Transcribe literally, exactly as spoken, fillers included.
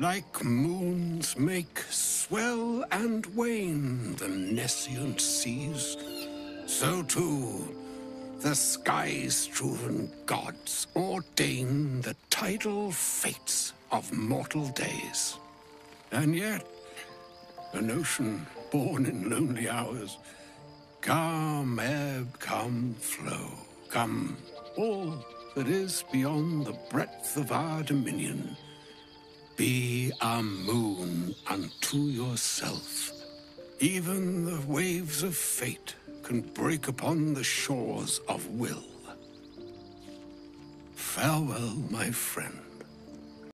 Like moons make swell and wane the nescient seas, so too the sky-strewn gods ordain the tidal fates of mortal days. And yet, an ocean born in lonely hours, come ebb, come flow, come all that is beyond the breadth of our dominion, be a moon unto yourself. Even the waves of fate can break upon the shores of will. Farewell, my friend.